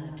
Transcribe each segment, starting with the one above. blood.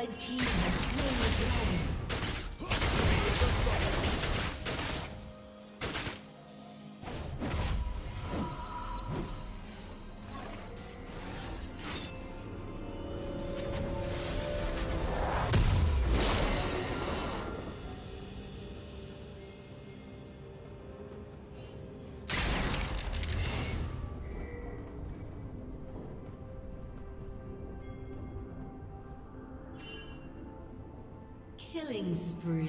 Red team has slain the dragon. Killing spree.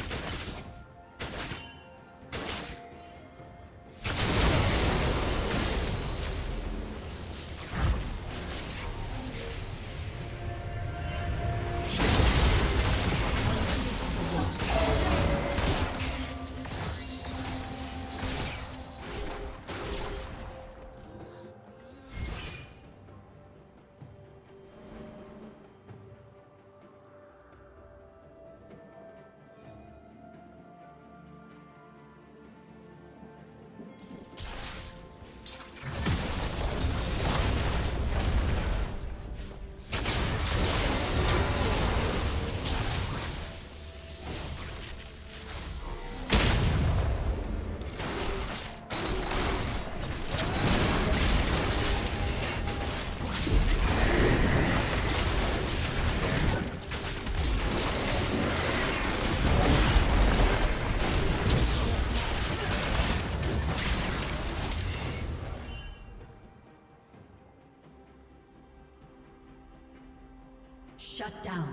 Shut down.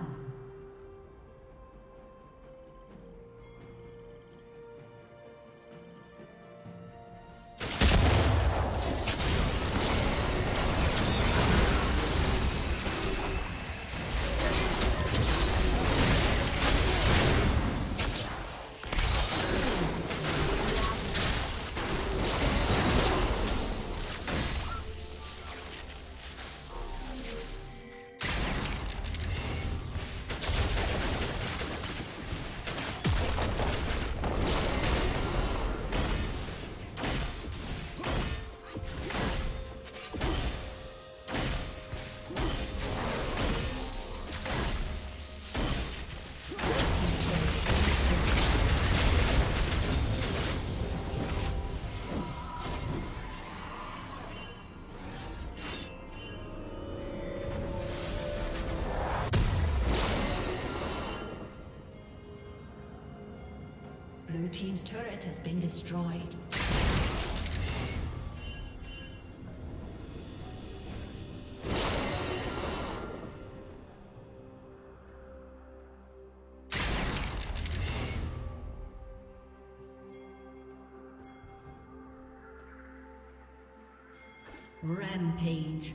team's turret has been destroyed. Rampage.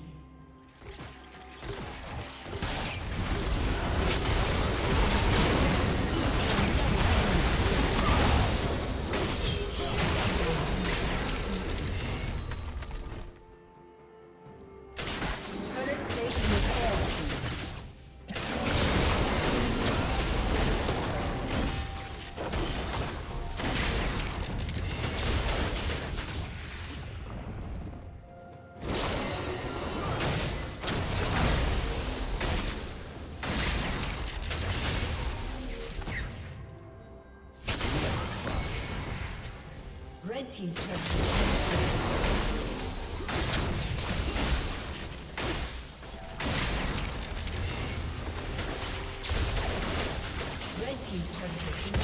Team's Red team's turn to